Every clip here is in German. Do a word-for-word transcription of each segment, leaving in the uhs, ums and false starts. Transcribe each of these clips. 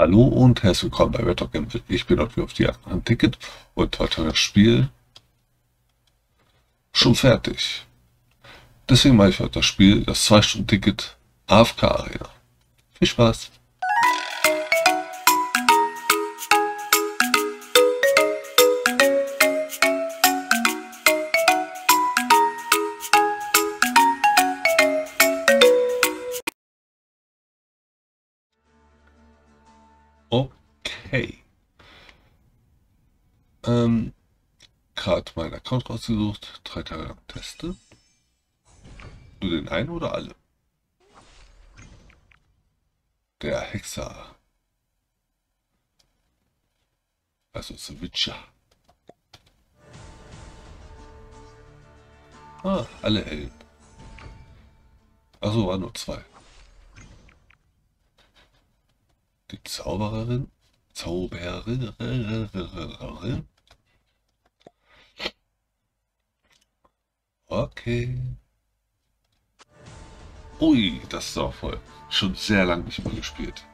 Hallo und herzlich willkommen bei RetroCamp. Ich bin dort auf die Jagd nach einem Ticket und heute das Spiel schon fertig. Deswegen mache ich heute das Spiel, das zwei Stunden Ticket A F K Arena. Viel Spaß! Okay. Ähm, gerade meinen Account rausgesucht, drei Tage lang teste. Nur den einen oder alle? Der Hexer. Also The Witcher. Ah, alle Helden. Achso, waren nur zwei. Die Zaubererin. Zaubererin. Okay. Ui, das ist auch voll. Schon sehr lange nicht mehr gespielt.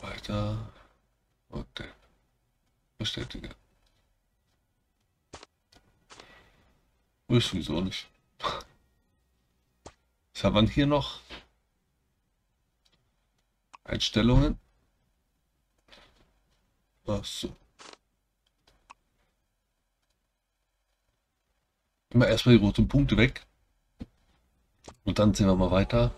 Weiter. Und dann bestätige. Ich sowieso nicht. Was haben wir hier noch? Einstellungen. Ach so. Immer erstmal die roten Punkte weg. Und dann sehen wir mal weiter.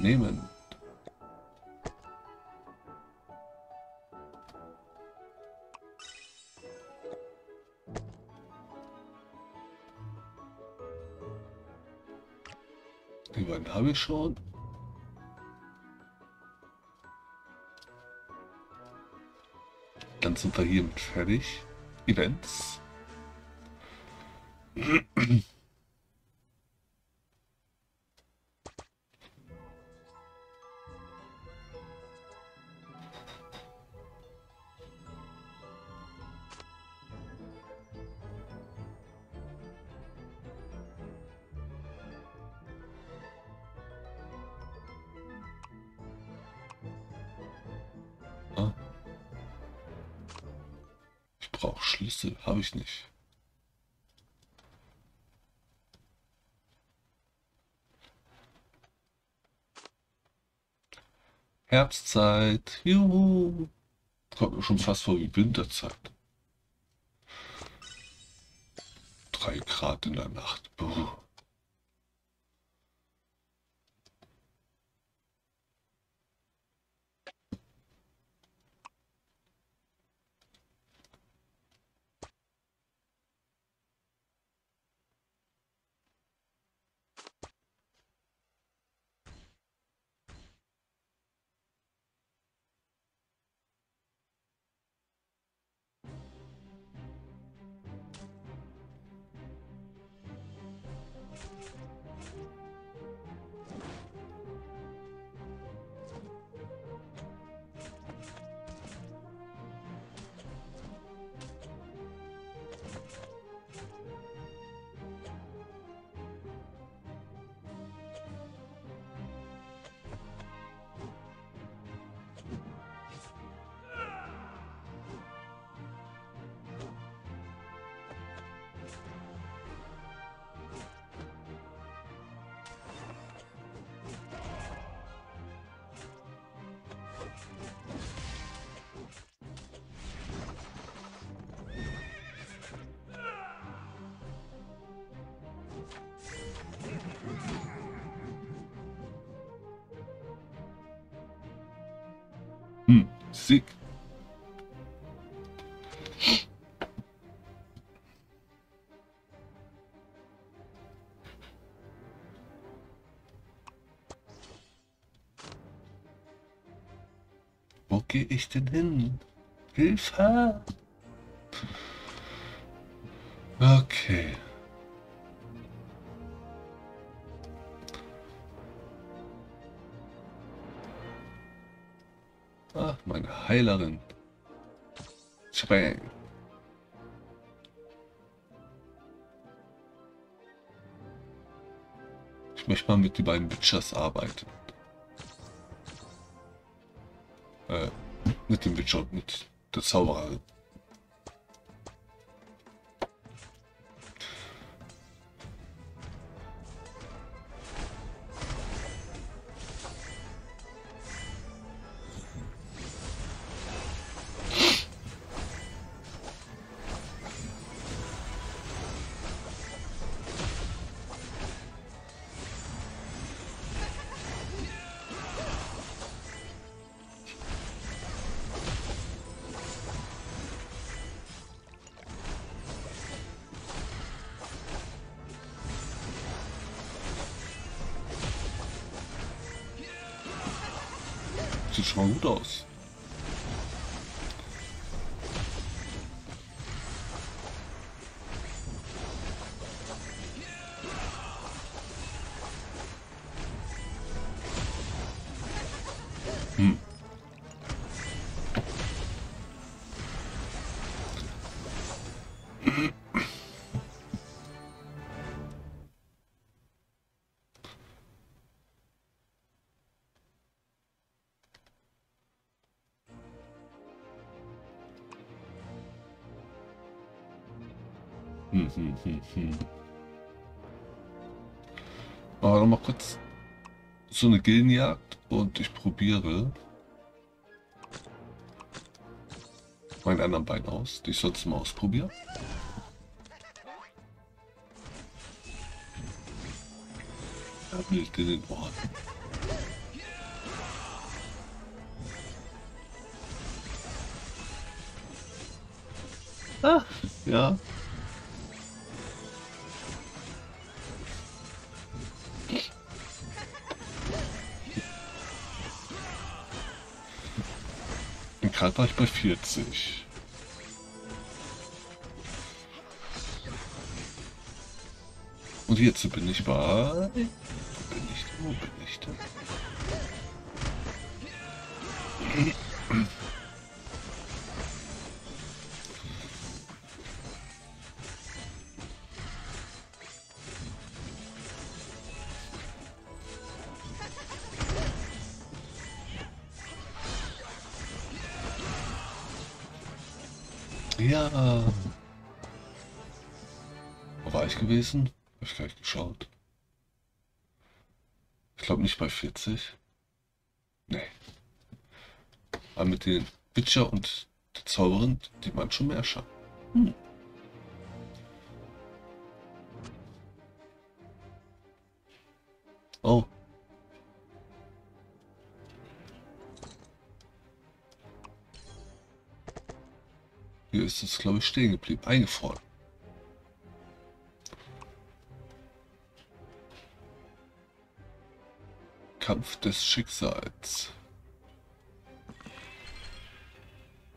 Nehmen. Die beiden habe ich schon. Dann sind wir hiermit fertig. Events. Brauche Schlüssel, habe ich nicht. Herbstzeit, juhu. Kommt mir schon fast vor wie Winterzeit. Drei Grad in der Nacht. Buh. Hm, sick. Wo gehe ich denn hin? Hilfe! Okay. Ach, meine Heilerin. Spang. Ich möchte mal mit den beiden Witchers arbeiten. Äh, mit dem Witcher und mit der Zaubererin. Sieht schon mal gut aus. Hm. Hm, hm, hm, hm. Aber noch mal kurz so eine Gildenjagd und ich probiere meinen anderen Bein aus, die ich sonst mal ausprobiere. Da bildet den Ort. Ah, ja. Gerade war ich bei vierzig. Und jetzt bin ich bei... Wo bin ich denn? Wo bin ich denn? Ja. Wo war ich gewesen? Habe ich gleich geschaut. Ich glaube nicht bei vierzig. Nee. Aber mit den Witcher und der Zauberin, die man schon mehr schafft. Hm. Oh. Hier ist es, glaube ich, stehen geblieben, eingefroren. Kampf des Schicksals.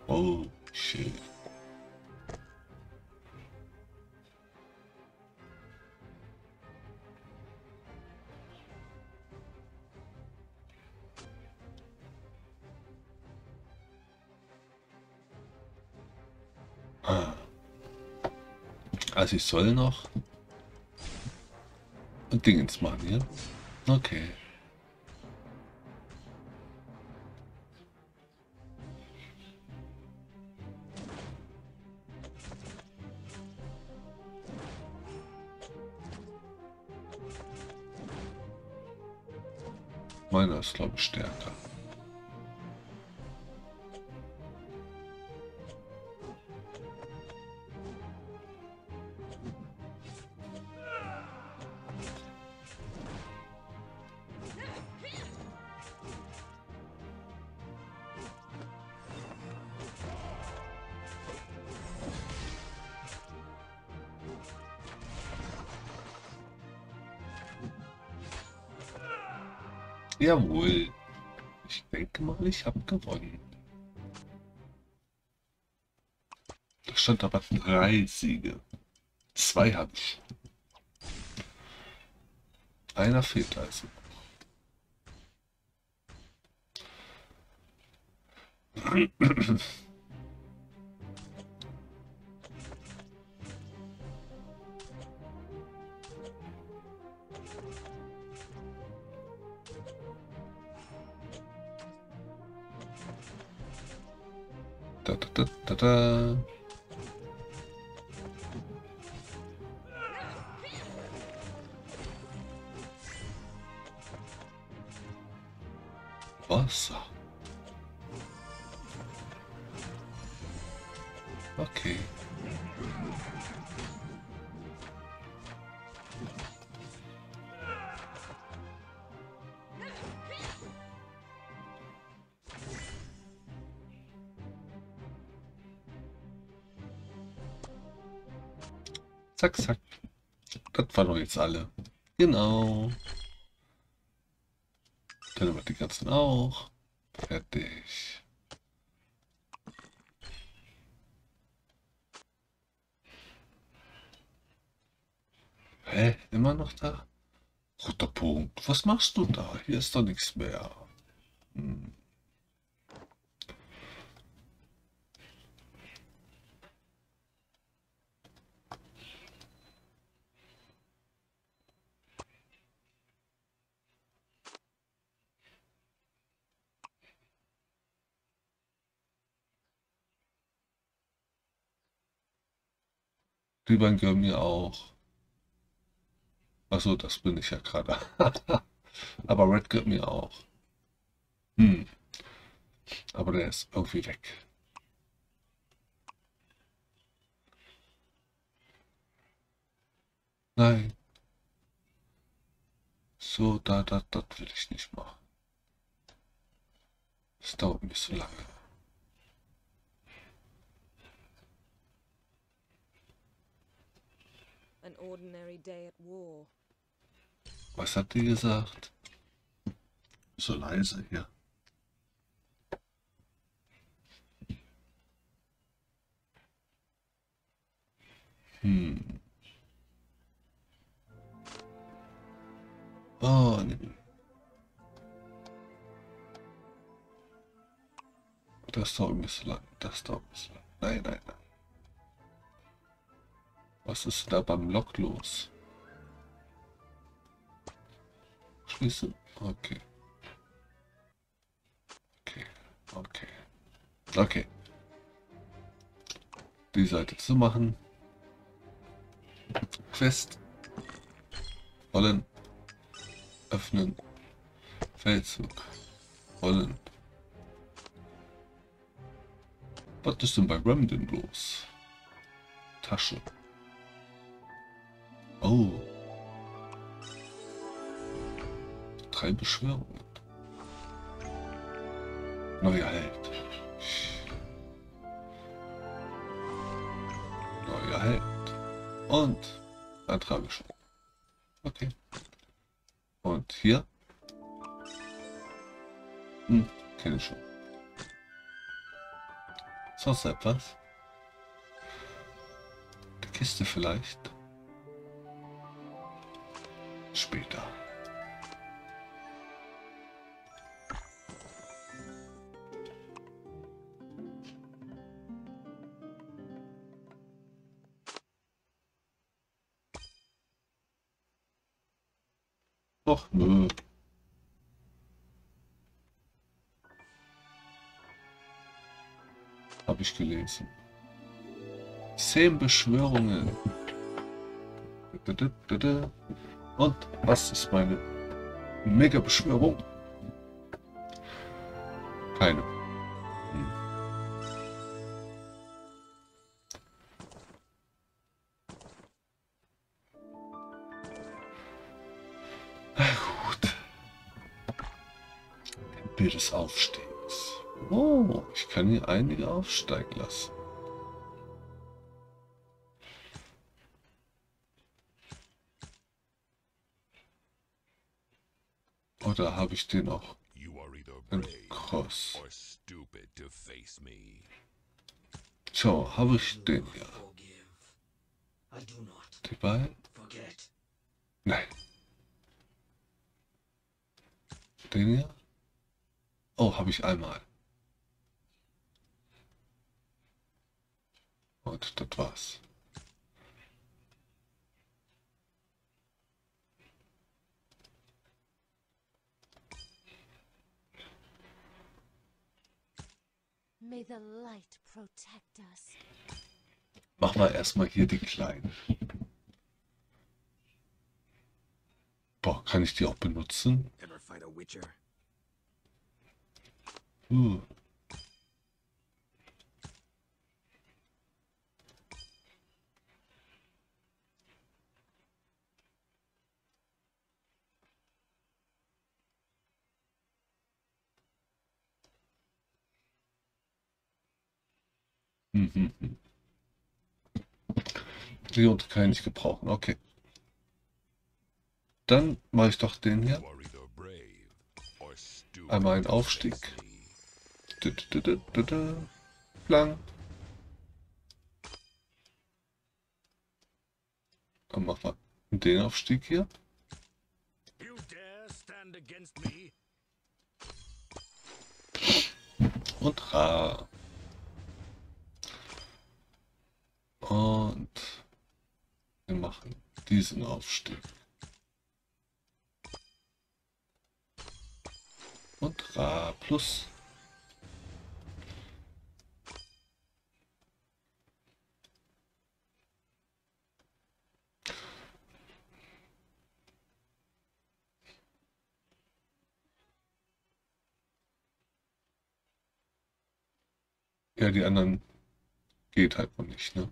Oh, shit. Also ich soll noch und Dingens machen hier. Ja? Okay. Meiner ist, glaube ich, stärker. Jawohl, ich denke mal, ich habe gewonnen. Abstand, aber drei Siege. Zwei habe ich. Einer fehlt also. Da, da, da, da. Wasser. Okay. Zack, zack. Das waren doch jetzt alle. Genau. Dann haben wir die ganzen auch. Fertig. Hä? Immer noch da? Roter Punkt. Was machst du da? Hier ist doch nichts mehr. Hm. Die beiden gehören mir auch. Achso, das bin ich ja gerade. Aber Red gehört mir auch. Hm. Aber der ist irgendwie weg. Nein. So, da, da, das will ich nicht machen. Das dauert nicht so lange. An ordinary day at war. Was hat die gesagt? So leise hier. Hm. Oh, nee. Das dauert ein bisschen lang. Das dauert ein bisschen lang. Nein, nein, nein. Was ist da beim Lok los? Schließen? Okay. Okay, okay. Okay. Die Seite zu machen. Quest. Rollen. Öffnen. Feldzug. Rollen. Was ist denn bei Ram denn los? Tasche. Oh. Drei Beschwörungen. Neuer Held. Neuer Held. Und ein tragischer. Okay. Und hier? Hm, kenne ich schon. Sonst etwas? Die Kiste vielleicht? Später. Och, nö. Habe ich gelesen. Zehn Beschwörungen. Und was ist meine Mega-Beschwörung? Keine. Hm. Na gut. Ein Bild des Aufstiegs. Oh, ich kann hier einige aufsteigen lassen. Oder habe ich den auch in Cross? So, habe ich den hier. Die beiden? Nein. Den hier? Oh, habe ich einmal. Und das war's. May the light protect us. Mach mal erstmal hier die kleinen. Boah, kann ich die auch benutzen? Hm. Die und kann ich nicht gebrauchen, okay. Dann mache ich doch den hier. Einmal einen Aufstieg. Lang. Dann machen wir den Aufstieg hier. Und ra. Und wir machen diesen Aufstieg. Und Ra plus. Ja, die anderen geht halt noch nicht, ne?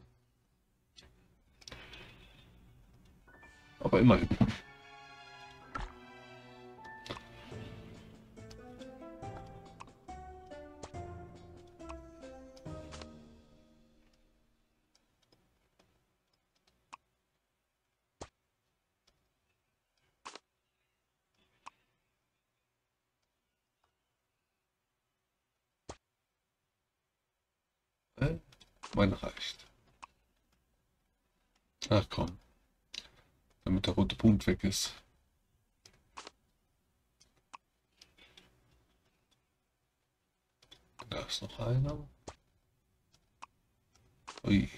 Aber immerhin. Äh, mein reicht. Ach komm. Damit der rote Punkt weg ist. Da ist noch einer. Ui.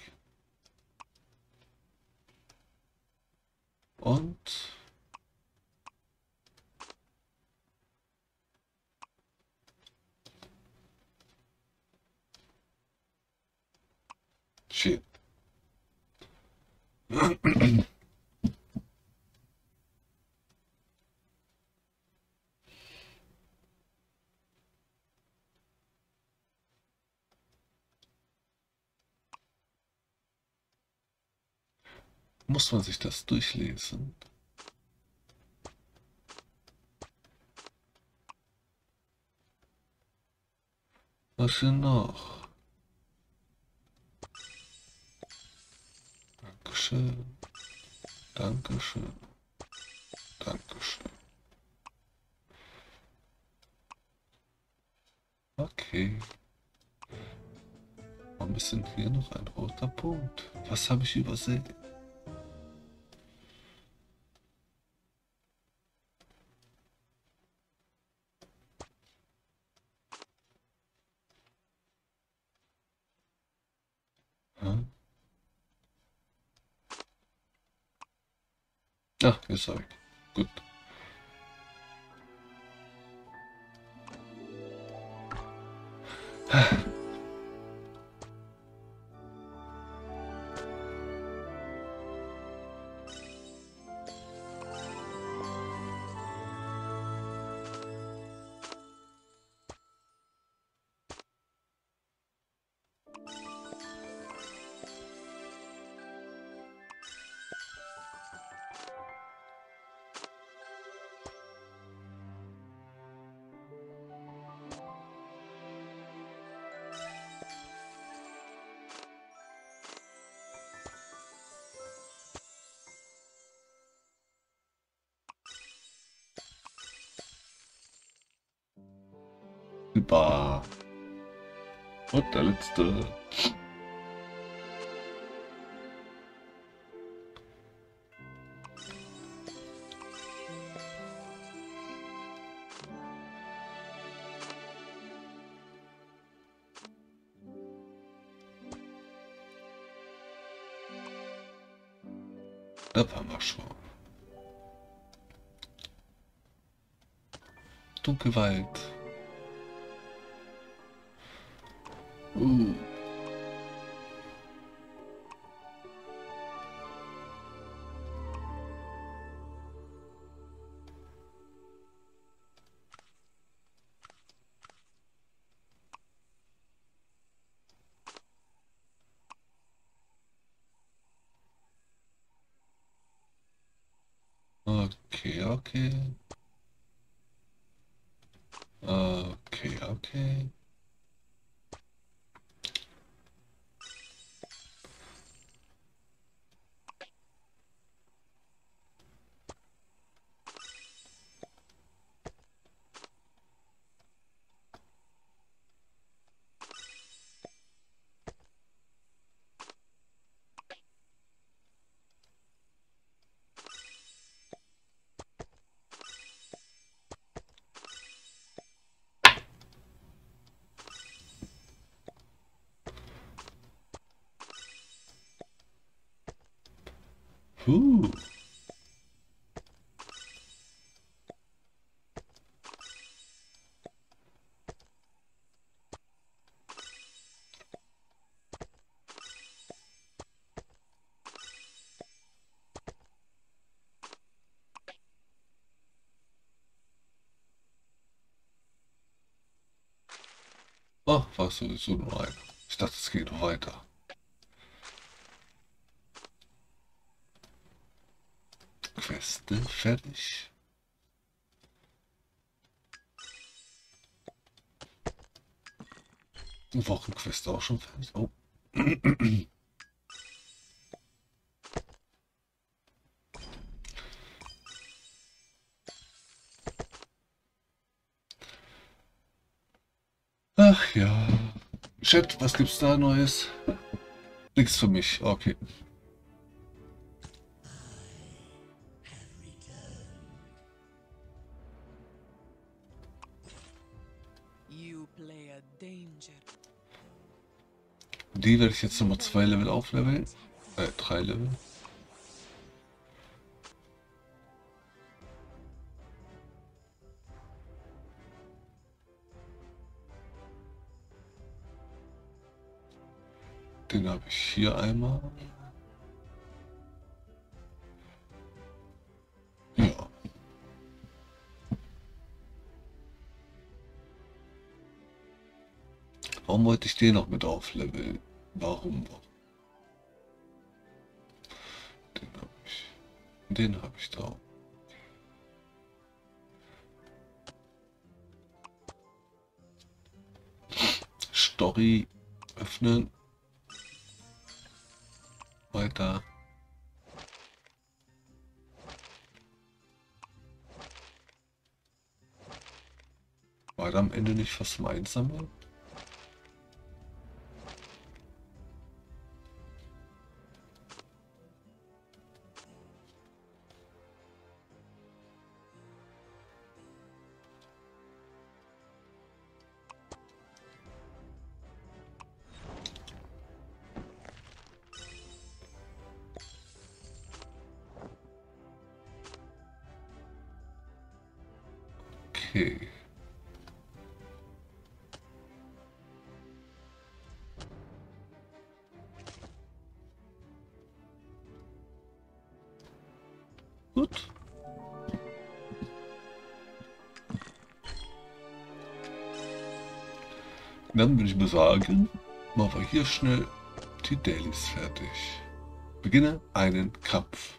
Und shit. Muss man sich das durchlesen? Was denn noch? Dankeschön. Dankeschön. Dankeschön. Okay. Warum ist denn hier noch ein roter Punkt? Was habe ich übersehen? Ach, ist er weg. Gut. Super. Und der letzte. Dobra, poszło. Tu Gewalt. Uh. Okay, okay. Okay, okay. Ooh. Ach, war sowieso nur ein. Ich dachte, es geht noch weiter. Queste fertig. Wochenquest auch schon fertig. Oh. Ach ja. Chat, was gibt's da Neues? Nix für mich. Okay. Die werde ich jetzt nochmal zwei Level aufleveln. Äh, drei Level. Den habe ich hier einmal. Warum wollte ich den noch mit aufleveln? Warum? Den habe ich. Den habe ich da. Story öffnen. Weiter. War da am Ende nicht was zum Einsammeln? Okay. Gut. Dann würde ich mal sagen, machen wir hier schnell die Dailies fertig. Beginne einen Kampf.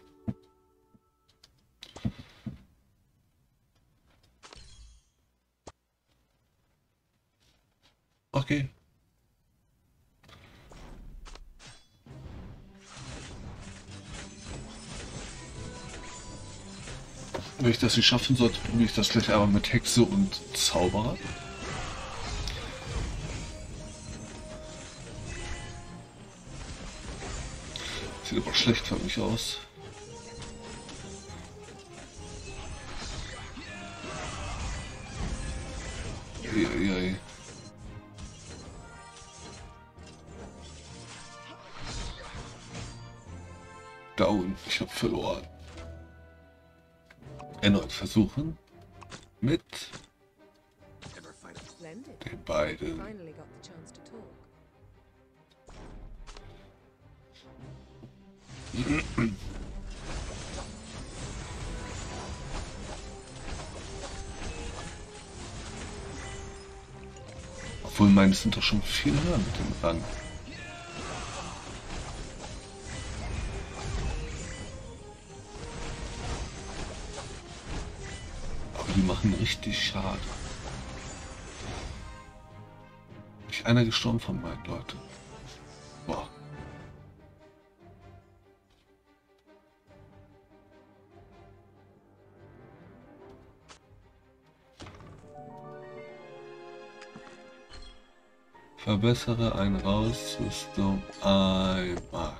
Okay. Wenn ich das nicht schaffen sollte, probiere ich das gleich einmal mit Hexe und Zauberer. Sieht aber schlecht für mich aus. Eieiei. und ich habe verloren. Erneut versuchen mit den beiden. Obwohl meine sind doch schon viel höher mit dem Rang. Aber die machen richtig Schaden. Nicht einer gestorben von meinen Leuten. Boah. Verbessere eine Ausrüstung einmal.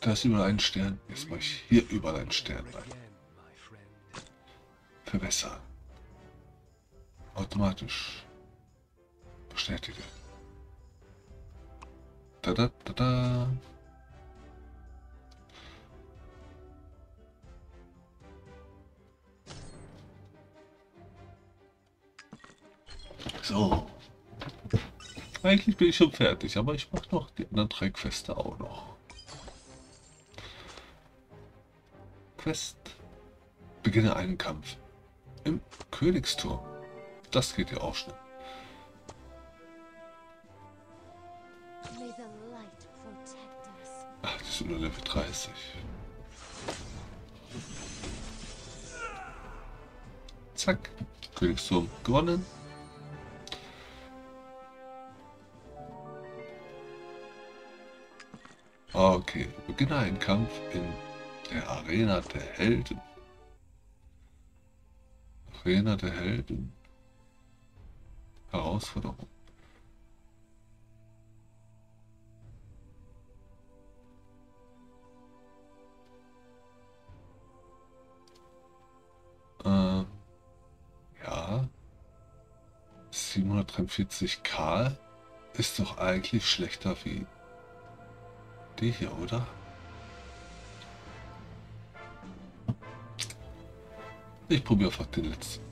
Da ist überall ein Stern. Jetzt mache ich hier überall einen Stern rein. Verbessern. Automatisch. Bestätige. Da, da, da, da. So. Eigentlich bin ich schon fertig, aber ich mache noch die anderen drei Quests auch noch. Quest. Beginne einen Kampf. Im Königsturm. Das geht ja auch schnell. Ach, das ist nur Level dreißig. Zack, Königsturm gewonnen. Okay, beginne einen Kampf in der Arena der Helden. Arena der Helden. Herausforderung. Äh, ja, siebenhundertdreiundvierzig K ist doch eigentlich schlechter wie die hier, oder? Ich probiere einfach den letzten.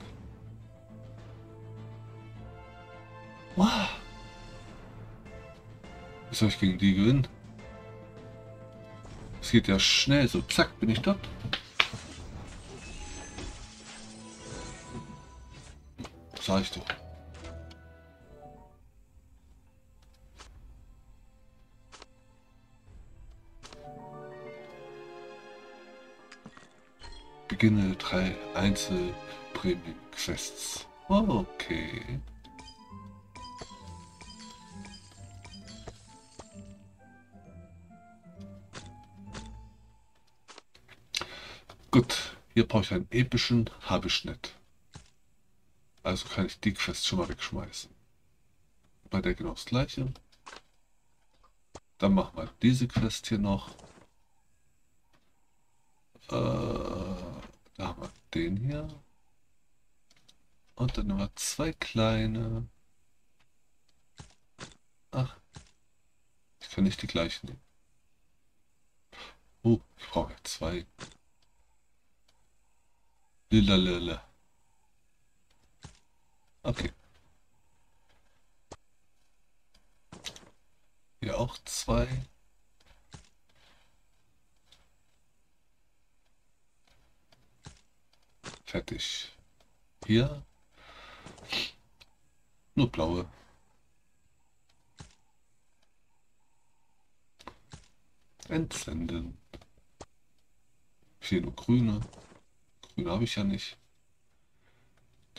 Wow. Wie soll ich gegen die gewinnen? Es geht ja schnell, so zack bin ich dort. Sag ich doch. Beginne drei Einzel-Premium-Quests. Okay. Gut, hier brauche ich einen epischen, habe ich nicht. Also kann ich die Quest schon mal wegschmeißen. Bei der genau das gleiche. Dann machen wir diese Quest hier noch. Äh, da haben wir den hier. Und dann nehmen wir zwei kleine. Ach, ich kann nicht die gleichen nehmen. Oh, ich brauche ja zwei. Lila lila. Okay. Hier auch zwei. Fertig. Hier nur blaue. Entsenden. Hier nur grüne. Grüne habe ich ja nicht.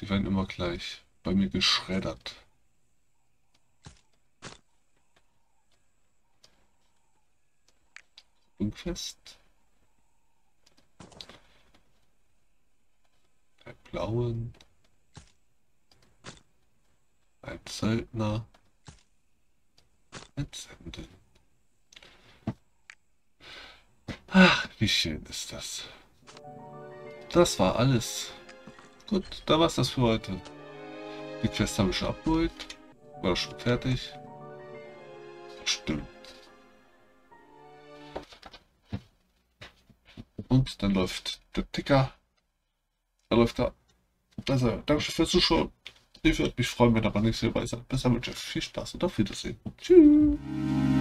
Die werden immer gleich bei mir geschreddert. Und fest. Ein blauen. Ein Söldner. Entsenden. Ach, wie schön ist das. Das war alles. Gut, da war's das für heute. Die Quest habe ich schon abgeholt. War schon fertig. Stimmt. Und dann läuft der Ticker. Da läuft er. Also, danke fürs Zuschauen. Ich würde mich freuen, wenn ihr beim nächsten Mal dabei seid. Bis dann, wünsche ich euch viel Spaß und auf Wiedersehen. Tschüss.